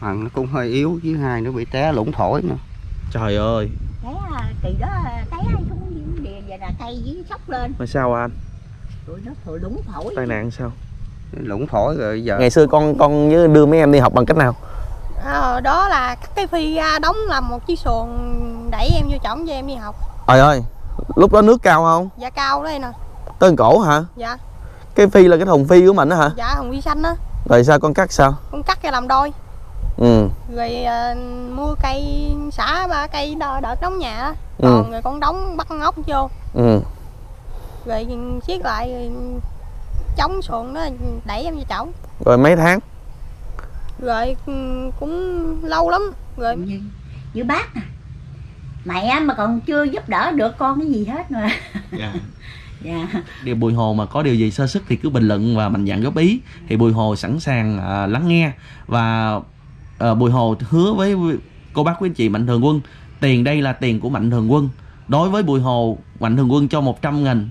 phần nó cũng hơi yếu, với hai nó bị té lủng thổi nữa. Trời ơi. Té kỳ đó, té xuống địa vậy là tay dính sóc lên. Mà sao anh? Tụi nó thổi lủng thổi. Tai nạn sao? Lủng thổi rồi giờ. Ngày xưa con với đưa mấy em đi học bằng cách nào? Đó là cắt cái phi ra, đóng làm một chiếc xuồng đẩy em vô chổng cho em đi học. Trời ơi, lúc đó nước cao không? Dạ cao đó em nè. Tới cổ hả? Dạ. Cái phi là cái thùng phi của mình đó hả? Dạ, thùng phi xanh á. Rồi sao con cắt sao? Con cắt ra làm đôi. Ừ. Rồi mua cây xả ba cây đợt đóng nhà đó. Còn rồi con đóng bắt ngóc vô. Ừ. Rồi xiết lại chống xuồng nó đẩy em vô chổng. Rồi mấy tháng? Rồi cũng lâu lắm rồi. Như bác à, mẹ mà còn chưa giúp đỡ được con cái gì hết mà. Dạ. Dạ. Điều Bùi Hồ mà có điều gì sơ sức thì cứ bình luận và mạnh dạn góp ý, thì Bùi Hồ sẵn sàng lắng nghe. Và Bùi Hồ hứa với cô bác quý anh chị Mạnh Thường Quân, tiền đây là tiền của Mạnh Thường Quân. Đối với Bùi Hồ, Mạnh Thường Quân cho 100.000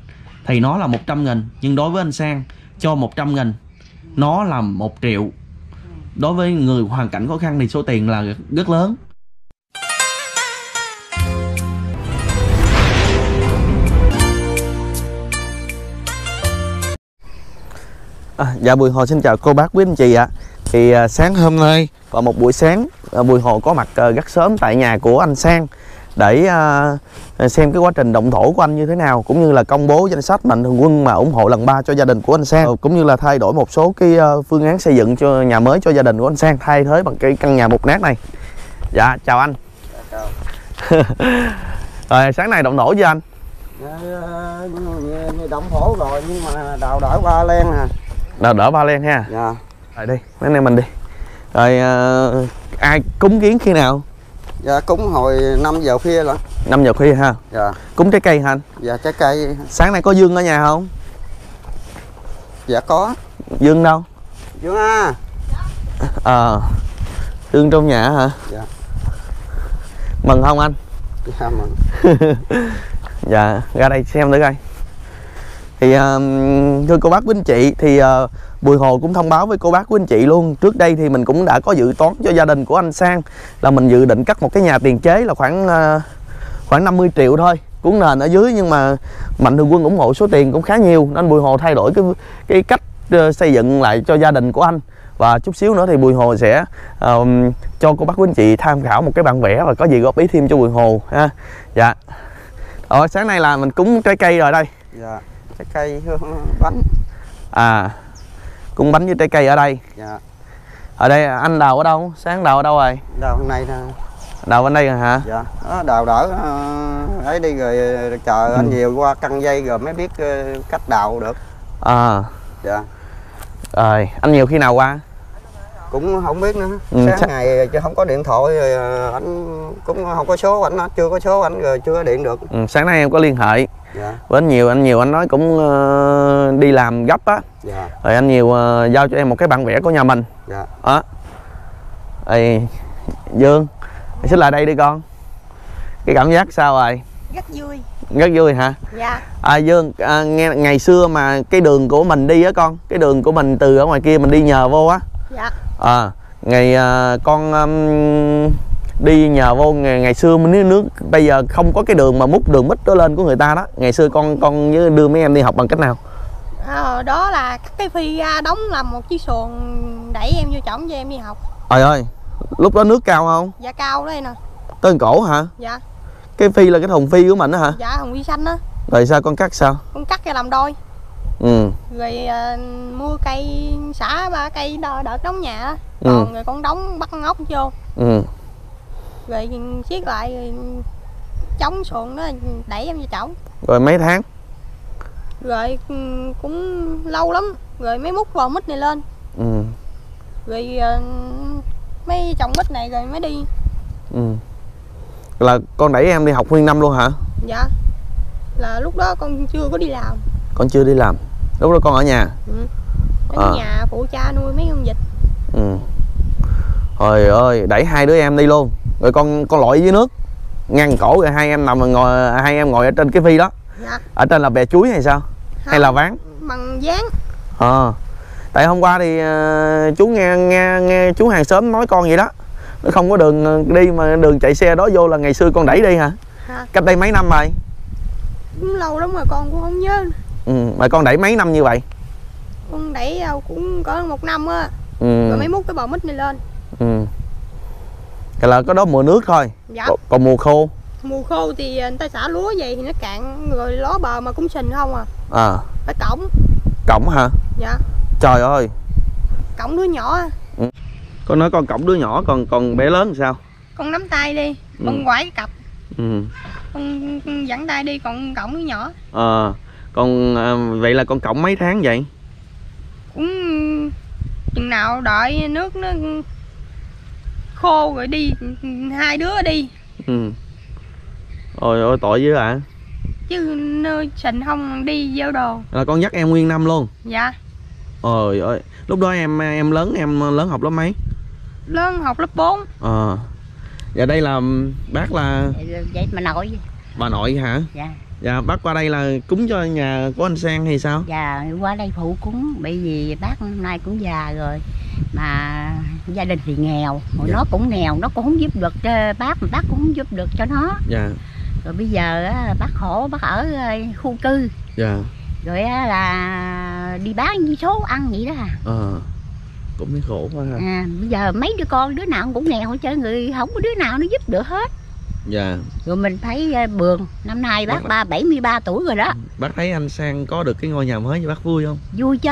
thì nó là 100.000. Nhưng đối với anh Sang cho 100.000 nó là 1 triệu. Đối với người hoàn cảnh khó khăn thì số tiền là rất lớn. Dạ Bùi Hồ xin chào cô bác quý anh chị ạ. Thì sáng hôm nay vào một buổi sáng, Bùi Hồ có mặt rất sớm tại nhà của anh Sang để xem cái quá trình động thổ của anh như thế nào, cũng như là công bố danh sách Mạnh Thường Quân mà ủng hộ lần 3 cho gia đình của anh Sang, cũng như là thay đổi một số cái phương án xây dựng cho nhà mới cho gia đình của anh Sang, thay thế bằng cái căn nhà mục nát này. Dạ chào anh. Chào. Rồi sáng nay động thổ chưa anh? Động thổ rồi nhưng mà đào đỡ ba len à. Đào đỡ ba len ha. Dạ. Rồi đi, mấy anh em mình đi. Rồi ai cúng kiến khi nào? Dạ cúng hồi 5 giờ khuya lận. 5 giờ khuya ha. Dạ. Cúng trái cây hả anh? Dạ trái cây. Sáng nay có Dương ở nhà không? Dạ có. Dương đâu? Dương à. Dương trong nhà hả? Dạ. Mừng không anh? Dạ mừng. Dạ ra đây xem nữa coi. Thì thưa cô bác quý anh chị, thì Bùi Hồ cũng thông báo với cô bác quý anh chị luôn. Trước đây thì mình cũng đã có dự toán cho gia đình của anh Sang là mình dự định cắt một cái nhà tiền chế là khoảng 50 triệu thôi, cuốn nền ở dưới. Nhưng mà Mạnh Thường Quân ủng hộ số tiền cũng khá nhiều nên Bùi Hồ thay đổi cái cách xây dựng lại cho gia đình của anh. Và chút xíu nữa thì Bùi Hồ sẽ cho cô bác quý anh chị tham khảo một cái bản vẽ và có gì góp ý thêm cho Bùi Hồ ha. Dạ. Rồi sáng nay là mình cúng trái cây rồi đây. Dạ. Trái cây bánh. À. Cung bánh với trái cây ở đây. Dạ. Ở đây anh đào ở đâu? Sáng đào ở đâu rồi? Đào bên đây nè. Đào bên đây rồi hả? Dạ. Đó, đào đỡ ấy đi rồi chờ anh nhiều qua căng dây rồi mới biết cách đào được. À. Dạ. Rồi anh nhiều khi nào qua? Cũng không biết nữa. Sáng ngày chứ không có điện thoại rồi anh cũng không có số ảnh, chưa có số ảnh rồi chưa điện được. Sáng nay em có liên hệ. Dạ. Với anh Nhiều, anh nói cũng đi làm gấp á. Dạ. Rồi anh Nhiều giao cho em một cái bản vẽ của nhà mình. Dạ. Đó. Ê, Dương, anh xích lại đây đi con. Cái cảm giác sao rồi? Rất vui. Rất vui hả? Dạ. À, Dương, nghe ngày xưa mà cái đường của mình đi á con, cái đường của mình từ ở ngoài kia mình đi nhờ vô á. Dạ. À, ngày con đi nhờ vô ngày xưa nước bây giờ không có cái đường mà múc đường mít đó lên của người ta đó. Ngày xưa con với đưa mấy em đi học bằng cách nào? Đó là cắt cái phi ra, đóng làm một chiếc xuồng đẩy em vô chổng cho em đi học. Trời ơi, lúc đó nước cao không? Dạ cao đó em nè. Tới cổ hả? Dạ. Cái phi là cái thùng phi của mình đó hả? Dạ, thùng phi xanh á. Rồi sao con cắt sao? Con cắt ra làm đôi. Ừ. Rồi mua cây xả ba cây đợt đóng nhà đó. Còn rồi con đóng bắt ngóc vô. Ừ. Rồi xiết lại chống xuồng nó đẩy em vô chổng. Rồi mấy tháng? Rồi cũng lâu lắm rồi mới múc vào mít này lên. Ừ. Rồi mấy trồng mít này rồi mới đi. Ừ. Là con đẩy em đi học nguyên năm luôn hả? Dạ. Là lúc đó con chưa có đi làm. Con chưa đi làm. Lúc đó con ở nhà. Ừ. Ở nhà phụ cha nuôi mấy con vịt. Ừ. Trời ơi, đẩy hai đứa em đi luôn. Rồi con lội dưới nước ngăn cổ rồi hai em nằm ngồi, hai em ngồi ở trên cái phi đó. Dạ. Ở trên là bè chuối hay sao? Không, hay là ván bằng ván. Tại hôm qua thì chú nghe chú hàng xóm nói con vậy đó. Nó không có đường đi mà đường chạy xe đó vô là ngày xưa con đẩy đi hả? Cách đây mấy năm rồi? Cũng lâu lắm rồi con cũng không nhớ. Ừ, mà con đẩy mấy năm như vậy? Con đẩy cũng có 1 năm á. Ừ. Rồi mới múc cái bò mít này lên. Ừ. Cái là có đó mùa nước thôi. Dạ. Còn mùa khô? Mùa khô thì người ta xả lúa vậy thì nó cạn rồi ló bờ mà cũng sình không à. À. Phải cõng. Cõng hả? Dạ. Trời ơi. Cõng đứa nhỏ. Ừ. Con nói con cõng đứa nhỏ, còn bé lớn sao? Con nắm tay đi, con quải cặp. Ừ. Con dẫn tay đi, còn cõng đứa nhỏ. Ờ. À. Còn vậy là con cõng mấy tháng vậy? Cũng chừng nào đợi nước nó khô rồi đi, hai đứa đi. Ừ. Ôi ôi tội dữ ạ. À. Chứ nơi sình không đi giao đồ. Là con dắt em nguyên năm luôn. Dạ. Ôi ơi, lúc đó em lớn học lớp mấy? Lớn học lớp 4. Ờ. À. Dạ đây là bác là vậy mà nội. Bà nội hả? Dạ. Dạ bác qua đây là cúng cho nhà của anh Sang hay sao? Dạ qua đây phụ cúng, bởi vì bác hôm nay cũng già rồi mà gia đình thì nghèo, hồi dạ. Nó cũng nghèo, nó cũng không giúp được bác mà bác cũng không giúp được cho nó. Dạ. Rồi bây giờ bác khổ, bác ở khu cư. Dạ. Rồi là đi bán như số ăn vậy đó. Ờ. À, cũng thấy khổ quá ha. À, bây giờ mấy đứa con đứa nào cũng nghèo hết trơn, người không có đứa nào nó giúp được hết. Dạ. Rồi mình thấy bường, năm nay bác 73 tuổi rồi đó. Bác thấy anh Sang có được cái ngôi nhà mới như bác vui không? Vui chứ.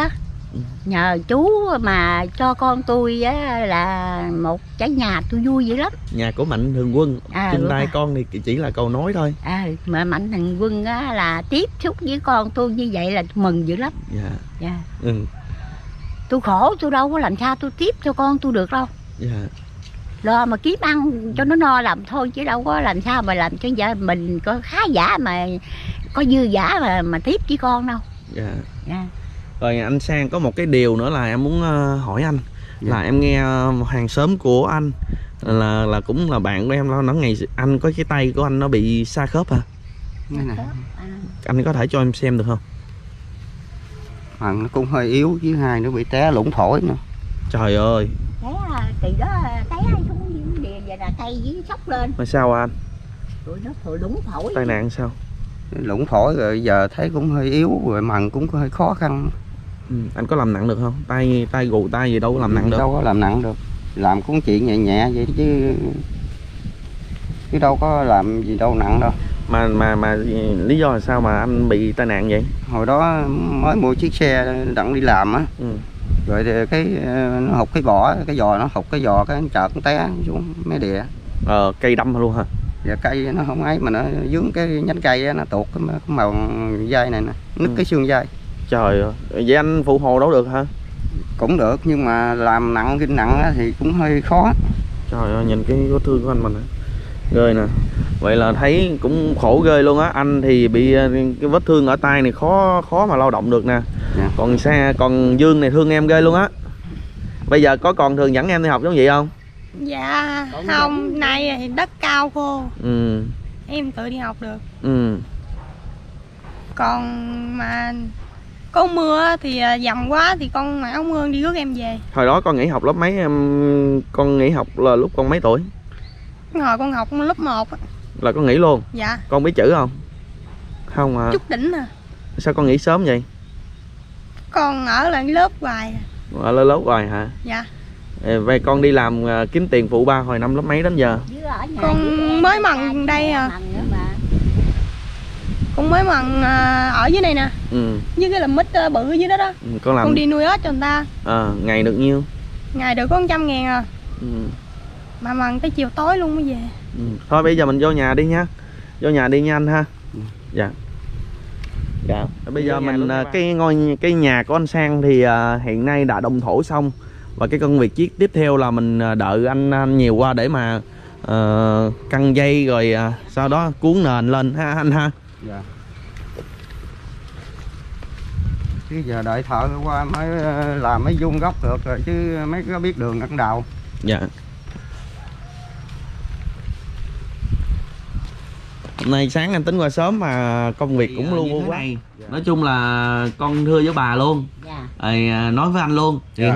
Ừ. Nhờ chú mà cho con tôi á, là một cái nhà tôi vui vậy lắm. Nhà của Mạnh Thường Quân, tương lai con thì chỉ là câu nói thôi. À, mà Mạnh Thường Quân á, là tiếp xúc với con tôi như vậy là mừng dữ lắm. Dạ. Dạ. Ừ. Tôi khổ, tôi đâu có làm sao tôi tiếp cho con tôi được đâu. Dạ. Lo mà kiếm ăn cho nó no làm thôi, chứ đâu có làm sao mà làm cho mình có khá giả mà có dư giả mà tiếp với con đâu. Dạ. Dạ. Rồi anh Sang có một cái điều nữa là em muốn hỏi anh. Dạ. Là em nghe hàng xóm của anh là cũng là bạn của em lo nó ngày anh có cái tay của anh nó bị sa khớp hả? À? Anh có thể cho em xem được không? Phần nó cũng hơi yếu, với hai nó bị té lủng thổi nữa. Trời ơi. Té kỳ đó, té xuống địa vậy là tay dính sốc lên. Mà sao anh? Tụi nó thổi lủng phổi. Tai nạn sao? Lủng phổi rồi giờ thấy cũng hơi yếu rồi, mần cũng hơi khó khăn. Ừ, anh có làm nặng được không? Tay gù tay gì đâu có làm nặng được. Đâu có làm nặng được. Làm cũng chuyện nhẹ nhẹ vậy chứ đâu có làm gì đâu nặng đâu. Mà lý do là sao mà anh bị tai nạn vậy? Hồi đó mới mua chiếc xe đặng đi làm á. Ừ. Rồi thì nó hụt cái vỏ, cái giò nó hụt cái giò, cái chợt nó té xuống mấy đìa. Ờ, cây đâm luôn hả? Dạ, cây nó không ấy mà nó dướng cái nhánh cây ấy, nó tuột cái màu dây này nè, nứt cái xương dây. Trời ơi, vậy anh phụ hồ đâu được hả? Cũng được nhưng mà làm nặng kinh nặng thì cũng hơi khó. Trời ơi, nhìn cái vết thương của anh mình ghê nè. Vậy là thấy cũng khổ ghê luôn á. Anh thì bị cái vết thương ở tay này khó mà lao động được nè. Dạ. Còn Dương này thương em ghê luôn á. Bây giờ có còn thường dẫn em đi học giống vậy không? Dạ không, nay thì đất cao cô. Ừ. Em tự đi học được. Ừ. Còn mà có mưa thì dầm quá thì con mặc áo mưa đi rước em về. Hồi đó con nghỉ học lớp mấy? Em con nghỉ học là lúc con mấy tuổi? Hồi con học lớp 1 là con nghỉ luôn. Dạ. Con biết chữ không? Không à. Chút đỉnh à. Sao con nghỉ sớm vậy? Con ở lại lớp hoài. Ở lớp hoài hả? Dạ. Vậy con đi làm kiếm tiền phụ ba hồi năm lớp mấy đến giờ? Con mới mần đây à. Con mới mần ở dưới đây nè. Ừ. Với cái làm mít bự ở dưới đó đó. Ừ, con đi nuôi ếch cho người ta. Ờ, ngày được nhiêu? Ngày được có 100.000 à. Ừ. Mà mần tới chiều tối luôn mới về. Ừ. Thôi bây giờ mình vô nhà đi nha. Vô nhà đi nha anh ha. Ừ. Dạ. Dạ. Bây giờ mình cái nhà của anh Sang thì hiện nay đã đồng thổ xong. Và cái công việc chiếc tiếp theo là mình đợi anh nhiều qua để mà căng dây rồi sau đó cuốn nền lên ha anh ha. Dạ. Chứ giờ đợi thợ qua mới làm mới vuông góc được rồi chứ mới có biết đường ăn đầu. Dạ. Hôm nay sáng anh tính qua sớm mà công việc thì cũng luôn quá. Nói chung là con thưa với bà luôn, nói với anh luôn. Thì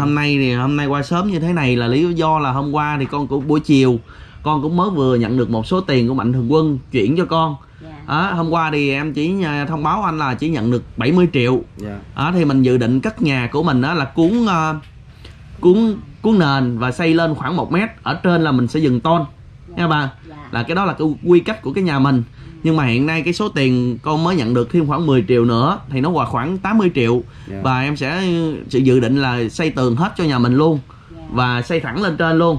hôm nay qua sớm như thế này là lý do là hôm qua thì con cũng buổi chiều con cũng mới vừa nhận được một số tiền của Mạnh Thường Quân chuyển cho con. Hôm qua thì em chỉ thông báo anh là chỉ nhận được 70 triệu. Thì mình dự định cất nhà của mình là cuốn nền và xây lên khoảng 1 mét, ở trên là mình sẽ dựng tôn nha bà. Là cái đó là cái quy cách của cái nhà mình. Nhưng mà hiện nay cái số tiền con mới nhận được thêm khoảng 10 triệu nữa thì nó vào khoảng 80 triệu. Và em sẽ dự định là xây tường hết cho nhà mình luôn, và xây thẳng lên trên luôn.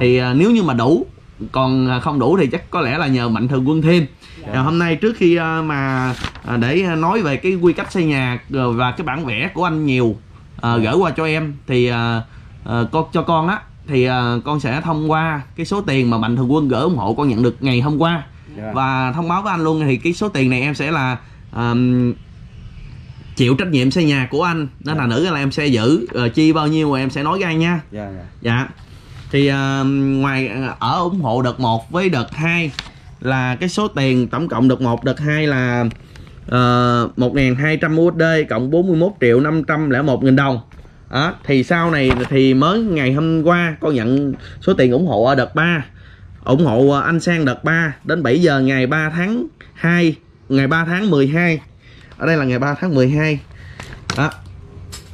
Thì nếu như mà đủ, còn không đủ thì chắc có lẽ là nhờ Mạnh Thường Quân thêm. Hôm nay trước khi mà để nói về cái quy cách xây nhà và cái bản vẽ của anh nhiều gửi qua cho em, thì cho con á, thì con sẽ thông qua cái số tiền mà Mạnh Thường Quân gửi ủng hộ con nhận được ngày hôm qua. Và thông báo với anh luôn, thì cái số tiền này em sẽ là chịu trách nhiệm xây nhà của anh. Nên là nữ là em sẽ giữ, chi bao nhiêu em sẽ nói với anh nha. Dạ. Thì ngoài ở ủng hộ đợt 1 với đợt 2 là cái số tiền tổng cộng đợt 1 đợt 2 là 1.200 USD cộng 41.501.000 đồng. Thì sau này thì mới ngày hôm qua con nhận số tiền ủng hộ ở đợt 3, ủng hộ anh Sang đợt 3 đến 7 giờ ngày 3 tháng 2, ngày 3 tháng 12. Ở đây là ngày 3 tháng 12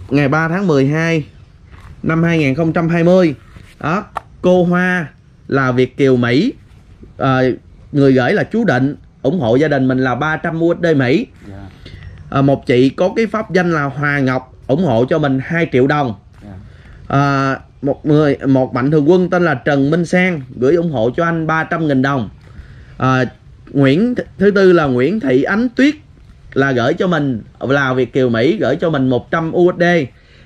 ngày 3 tháng 12 năm 2020 đó. Cô Hoa là Việt kiều Mỹ, người gửi là chú Định, ủng hộ gia đình mình là 300 USD Mỹ. Một chị có cái pháp danh là Hòa Ngọc ủng hộ cho mình 2 triệu đồng. Một Mạnh Thường Quân tên là Trần Minh Sang gửi ủng hộ cho anh 300.000 đồng. Thứ tư là Nguyễn Thị Ánh Tuyết là gửi cho mình, là Việt kiều Mỹ, gửi cho mình 100 USD.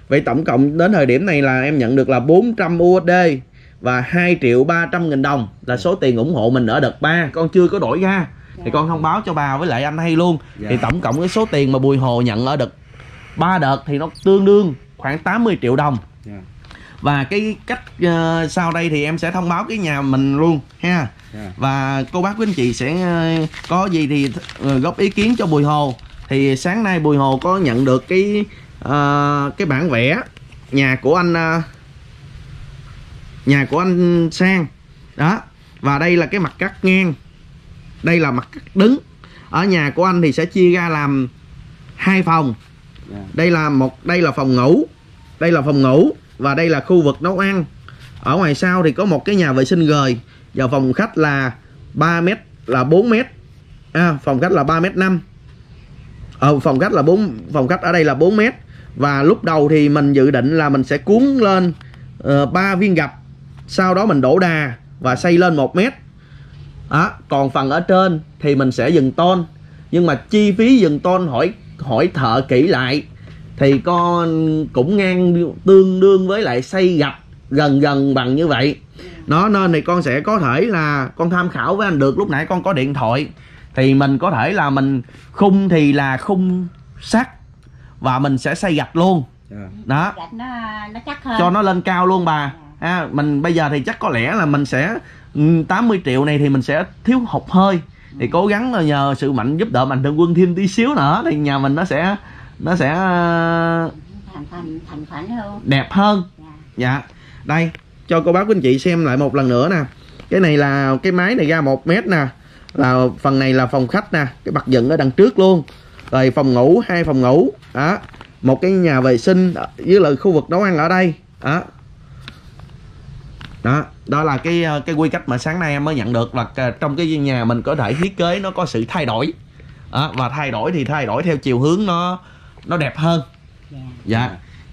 Vậy tổng cộng đến thời điểm này là em nhận được là 400 USD và 2.300.000 đồng là số tiền ủng hộ mình ở đợt 3. Con chưa có đổi ra thì con thông báo cho bà với lại anh hay luôn. Thì tổng cộng cái số tiền mà Bùi Hồ nhận ở đợt 3 đợt thì nó tương đương khoảng 80 triệu đồng. Và cái cách sau đây thì em sẽ thông báo cái nhà mình luôn ha. Và cô bác quý anh chị sẽ có gì thì góp ý kiến cho Bùi Hồ. Thì sáng nay Bùi Hồ có nhận được cái bản vẽ nhà của anh Sang đó. Và đây là cái mặt cắt ngang, đây là mặt cắt đứng. Ở nhà của anh thì sẽ chia ra làm 2 phòng. Đây là phòng ngủ, và đây là khu vực nấu ăn. Ở ngoài sau thì có một cái nhà vệ sinh gời, và phòng khách là 4m. Phòng khách là 3m5. Phòng khách ở đây là 4m. Và lúc đầu thì mình dự định là mình sẽ cuốn lên 3 viên gạch, sau đó mình đổ đà và xây lên 1 mét. Còn phần ở trên thì mình sẽ dựng tôn. Nhưng mà chi phí dựng tôn hỏi thợ kỹ lại thì con cũng tương đương với lại xây gạch gần bằng như vậy. Nên thì con sẽ có thể là con tham khảo với anh được. Lúc nãy con có điện thoại thì mình có thể là mình khung thì là khung sắt và mình sẽ xây gạch luôn. Đó, gạch nó chắc hơn, cho nó lên cao luôn bà. Mình bây giờ thì chắc có lẽ là mình sẽ 80 triệu này thì mình sẽ thiếu hụt hơi, thì cố gắng là nhờ sự giúp đỡ Mạnh Thường Quân thêm tí xíu nữa thì nhà mình nó sẽ thành khoản hơn, đẹp hơn. Đây cho cô bác quý anh chị xem lại một lần nữa nè. Cái này là cái mái này ra 1 mét nè, là phần này là phòng khách nè, cái bậc dựng ở đằng trước luôn. Rồi phòng ngủ, 2 phòng ngủ đó, một cái nhà vệ sinh với lại khu vực nấu ăn ở đây đó. Đó là cái quy cách mà sáng nay em mới nhận được, là trong cái nhà mình có thể thiết kế nó có sự thay đổi. Và thay đổi thì thay đổi theo chiều hướng nó đẹp hơn.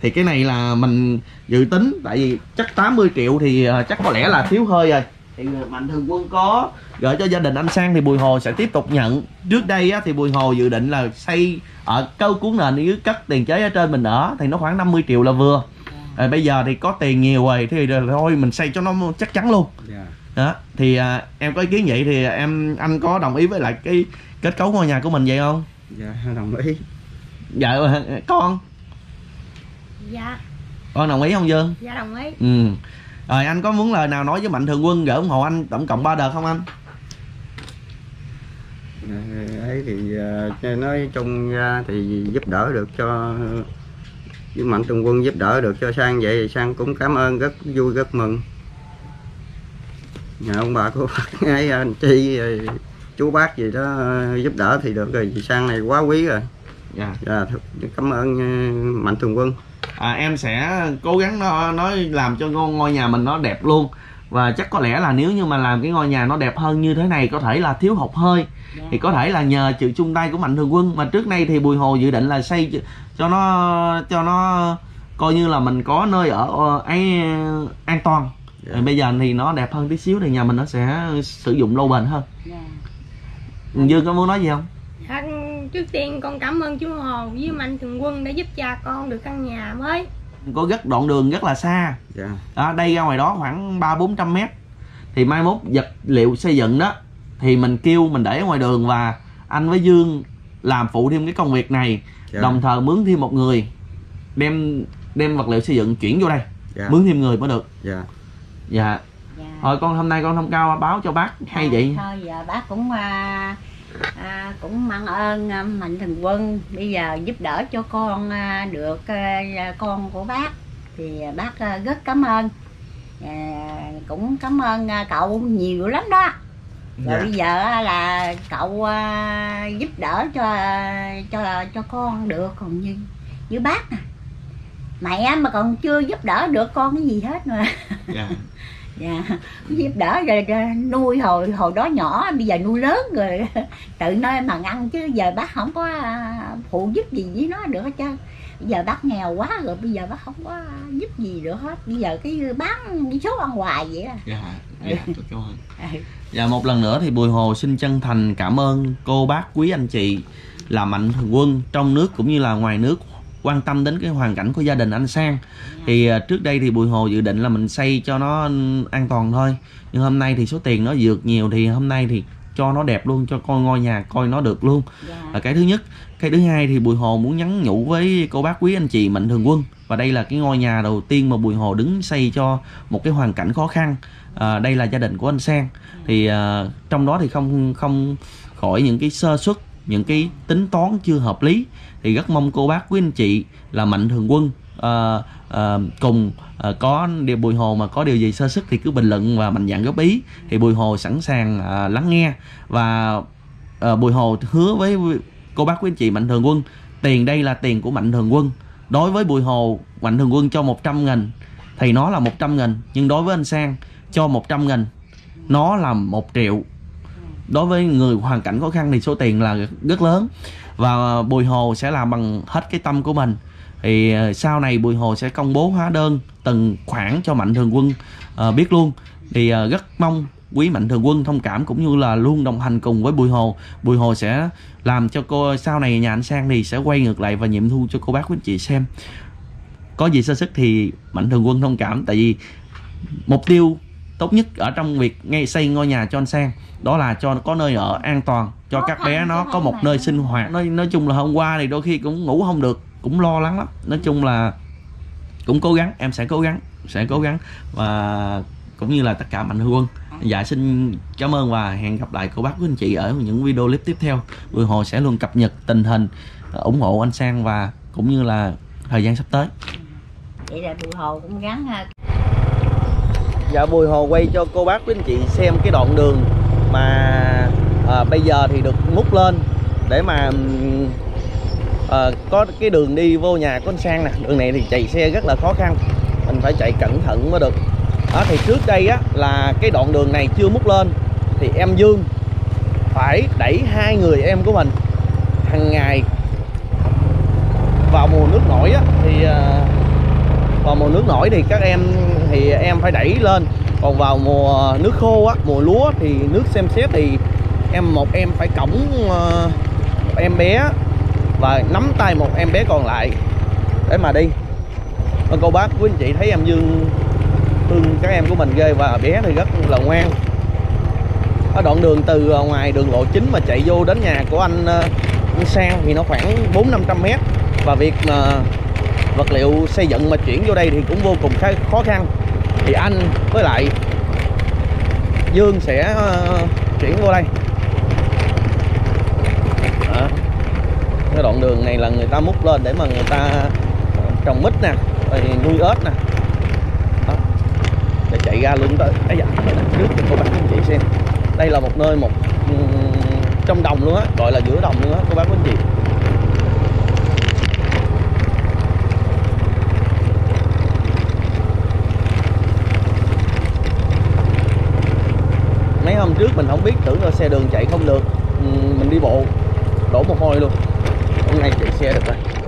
Thì cái này là mình dự tính, tại vì chắc 80 triệu thì chắc có lẽ là thiếu hơi rồi. Thì Mạnh Thường Quân có gửi cho gia đình anh Sang thì Bùi Hồ sẽ tiếp tục nhận. Trước đây thì Bùi Hồ dự định là xây ở câu cuốn nền dưới, cất tiền chế ở trên mình ở thì nó khoảng 50 triệu là vừa. Bây giờ thì có tiền nhiều rồi thì thôi mình xây cho nó chắc chắn luôn. Đó, thì em có ý kiến vậy thì anh có đồng ý với lại cái kết cấu ngôi nhà của mình vậy không? Đồng ý. Con đồng ý không Dương? Đồng ý. Rồi anh có muốn lời nào nói với Mạnh Thường Quân gửi ủng hộ anh tổng cộng 3 đợt không anh? ấy thì nói chung ra thì giúp đỡ được cho những mạnh thường quân, giúp đỡ được cho Sang vậy thì Sang cũng cảm ơn, rất vui rất mừng. Nhà ông bà cô bác ấy, anh chị chú bác gì đó giúp đỡ thì được rồi, chị Sang này quá quý rồi. Dạ. Dạ, cảm ơn mạnh thường quân. Em sẽ cố gắng nó làm cho ngôi nhà mình nó đẹp luôn. Và chắc có lẽ là nếu như mà làm cái ngôi nhà nó đẹp hơn như thế này có thể là thiếu hụt hơi. Dạ. Thì có thể là nhờ sự chung tay của mạnh thường quân. Mà trước nay thì Bùi Hồ dự định là xây cho nó coi như là mình có nơi ở an toàn. Dạ. Bây giờ thì nó đẹp hơn tí xíu thì nhà mình nó sẽ sử dụng lâu bền hơn. Dạ. Dương có muốn nói gì không? Dạ. Trước tiên con cảm ơn chú Hồ với mạnh thường quân đã giúp cha con được căn nhà mới. Có rất đoạn đường rất là xa. Dạ. Ở đây ra ngoài đó khoảng 300-400 mét. Thì mai mốt vật liệu xây dựng đó thì mình kêu mình để ngoài đường, và anh với Dương làm phụ thêm cái công việc này. Dạ. Đồng thời mướn thêm một người đem vật liệu xây dựng chuyển vô đây. Dạ. Mướn thêm người mới được. Dạ. Dạ. Dạ. Thôi con hôm nay con thông cao báo cho bác hay à, vậy. Thôi giờ bác cũng mang ơn mạnh thường quân bây giờ giúp đỡ cho con được con của bác thì bác rất cảm ơn, cũng cảm ơn cậu nhiều lắm đó. Rồi dạ. Bây giờ là cậu giúp đỡ cho con được, còn như với bác nè mẹ mà còn chưa giúp đỡ được con cái gì hết mà. Dạ. Dạ, giúp đỡ rồi nuôi hồi đó nhỏ, bây giờ nuôi lớn rồi tự nơi mà ăn chứ giờ bác không có phụ giúp gì với nó được hết trơn. Bây giờ bác nghèo quá rồi, bây giờ bác không có giúp gì được hết. Bây giờ cái bán đi số ăn hoài vậy à. Dạ, dạ, cảm ơn. Dạ, một lần nữa thì Bùi Hồ xin chân thành cảm ơn cô bác quý anh chị là mạnh thường quân trong nước cũng như là ngoài nước quan tâm đến cái hoàn cảnh của gia đình anh Sang. Dạ. Thì trước đây thì Bùi Hồ dự định là mình xây cho nó an toàn thôi, nhưng hôm nay thì số tiền nó vượt nhiều thì hôm nay thì cho nó đẹp luôn, cho coi ngôi nhà coi nó được luôn. Dạ. Là cái thứ nhất. Cái thứ hai thì Bùi Hồ muốn nhắn nhủ với cô bác quý anh chị mạnh thường quân, và đây là cái ngôi nhà đầu tiên mà Bùi Hồ đứng xây cho một cái hoàn cảnh khó khăn. Đây là gia đình của anh Sang. Dạ. Thì trong đó thì không khỏi những cái sơ suất, những cái tính toán chưa hợp lý, thì rất mong cô bác quý anh chị là mạnh thường quân có điều Bùi Hồ mà có điều gì sơ suất thì cứ bình luận và mạnh dạn góp ý, thì Bùi Hồ sẵn sàng lắng nghe. Và Bùi Hồ hứa với cô bác quý anh chị mạnh thường quân, tiền đây là tiền của mạnh thường quân. Đối với Bùi Hồ, mạnh thường quân cho 100 nghìn thì nó là 100 nghìn, nhưng đối với anh Sang cho 100 nghìn nó là 1 triệu. Đối với người hoàn cảnh khó khăn thì số tiền là rất lớn, và Bùi Hồ sẽ làm bằng hết cái tâm của mình. Thì sau này Bùi Hồ sẽ công bố hóa đơn từng khoản cho mạnh thường quân biết luôn. Thì rất mong quý mạnh thường quân thông cảm cũng như là luôn đồng hành cùng với Bùi Hồ. Bùi Hồ sẽ làm cho cô sau này nhà anh Sang thì sẽ quay ngược lại và nghiệm thu cho cô bác quý anh chị xem. Có gì sơ suất thì mạnh thường quân thông cảm, tại vì mục tiêu tốt nhất ở trong việc ngay xây ngôi nhà cho anh Sang đó là cho có nơi ở an toàn, cho các bé nó có một nơi sinh hoạt. Nói chung là hôm qua thì đôi khi cũng ngủ không được, cũng lo lắng lắm. Nói chung là cũng cố gắng, em sẽ cố gắng và cũng như là tất cả mạnh thường quân. Dạ, xin cảm ơn và hẹn gặp lại cô bác quý anh chị ở những video clip tiếp theo. Bùi Hồ sẽ luôn cập nhật tình hình, ủng hộ anh Sang và cũng như là thời gian sắp tới. Vậy là Bùi Hồ cũng gắng ha. Dạ, Bùi Hồ quay cho cô bác quý anh chị xem cái đoạn đường mà bây giờ thì được múc lên để mà có cái đường đi vô nhà của anh Sang nè. Đường này thì chạy xe rất là khó khăn, mình phải chạy cẩn thận mới được đó. Thì trước đây á là cái đoạn đường này chưa múc lên thì em Dương phải đẩy 2 người em của mình hàng ngày. Vào mùa nước nổi á thì em phải đẩy lên, còn vào mùa nước khô á, mùa lúa thì nước xem xét thì một em phải cõng một em bé và nắm tay một em bé còn lại để mà đi. Cô bác quý anh chị thấy em Dương thương các em của mình ghê, và bé thì rất là ngoan. Ở đoạn đường từ ngoài đường lộ chính mà chạy vô đến nhà của anh Sang thì nó khoảng 400-500 mét, và việc vật liệu xây dựng mà chuyển vô đây thì cũng vô cùng khó khăn. Thì anh với lại Dương sẽ chuyển vô đây. Cái đoạn đường này là người ta múc lên để mà người ta trồng mít nè, rồi nuôi ếch nè. Đó. Để chạy ra luôn tới. Dạ, trước thì cô bác anh chị xem. Đây là một nơi một trong đồng luôn á, gọi là giữa đồng luôn á cô bác anh chị. Mấy hôm trước mình không biết, tưởng là xe đường chạy không được, mình đi bộ đổ một hồi luôn. Hôm nay chạy xe được rồi.